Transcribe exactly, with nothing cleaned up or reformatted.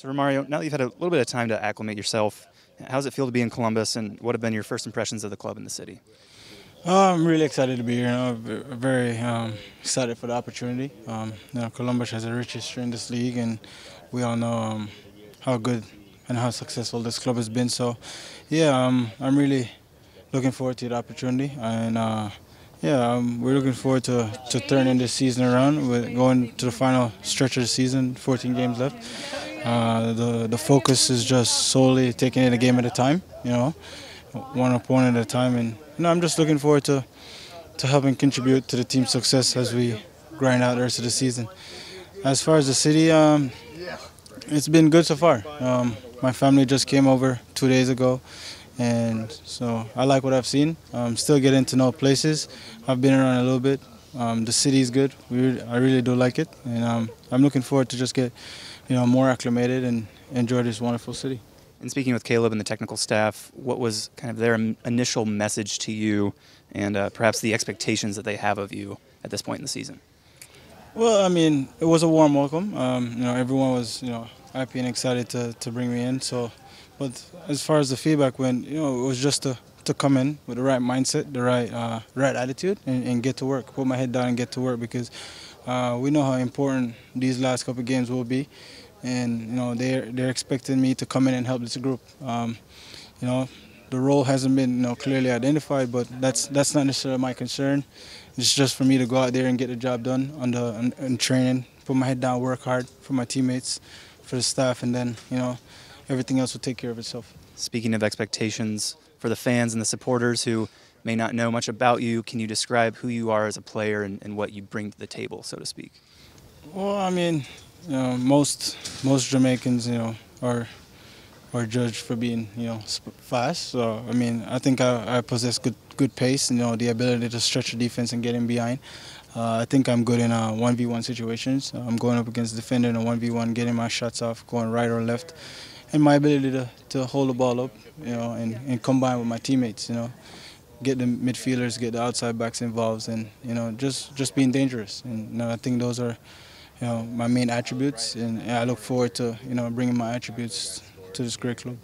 So Romario, now that you've had a little bit of time to acclimate yourself, how does it feel to be in Columbus, and what have been your first impressions of the club and the city? Uh, I'm really excited to be here. I'm you know, very um, excited for the opportunity. Um, you know, Columbus has the richest history in this league, and we all know um, how good and how successful this club has been. So, yeah, um, I'm really looking forward to the opportunity, and uh, yeah, um, we're looking forward to, to turning this season around. We're going to the final stretch of the season, fourteen games left. Uh, the the focus is just solely taking it a game at a time, you know, one opponent at a time, and you know, I'm just looking forward to to helping contribute to the team's success as we grind out the rest of the season. As far as the city, um, it's been good so far. Um, my family just came over two days ago, and so I like what I've seen. I'm still getting to know places. I've been around a little bit. Um, the city is good. We, I really do like it, and um, I'm looking forward to just get, you know, more acclimated and enjoy this wonderful city. And speaking with Caleb and the technical staff, what was kind of their initial message to you, and uh, perhaps the expectations that they have of you at this point in the season? Well, I mean, it was a warm welcome. Um, you know, everyone was, you know, happy and excited to to bring me in. So, but as far as the feedback went, you know, it was just to to come in with the right mindset, the right uh, right attitude, and, and get to work. Put my head down and get to work, because uh, we know how important these last couple of games will be. And you know, they're they're expecting me to come in and help this group. Um, you know, the role hasn't been you know clearly identified, but that's that's not necessarily my concern. It's just for me to go out there and get the job done on the on, on training, put my head down, work hard for my teammates, for the staff, and then you know, everything else will take care of itself. Speaking of expectations for the fans and the supporters who may not know much about you, can you describe who you are as a player and, and what you bring to the table, so to speak? Well, I mean, you know, most most Jamaicans, you know, are are judged for being, you know, fast. So I mean, I think I, I possess good good pace. You know, the ability to stretch the defense and get in behind. Uh, I think I'm good in uh, one v one situations. I'm going up against the defender in a one v one, getting my shots off, going right or left, and my ability to, to hold the ball up, you know, and, and combine with my teammates, you know, get the midfielders, get the outside backs involved, and you know, just just being dangerous. And you know, I think those are, you know, my main attributes, and I look forward to, you know, bringing my attributes to this great club.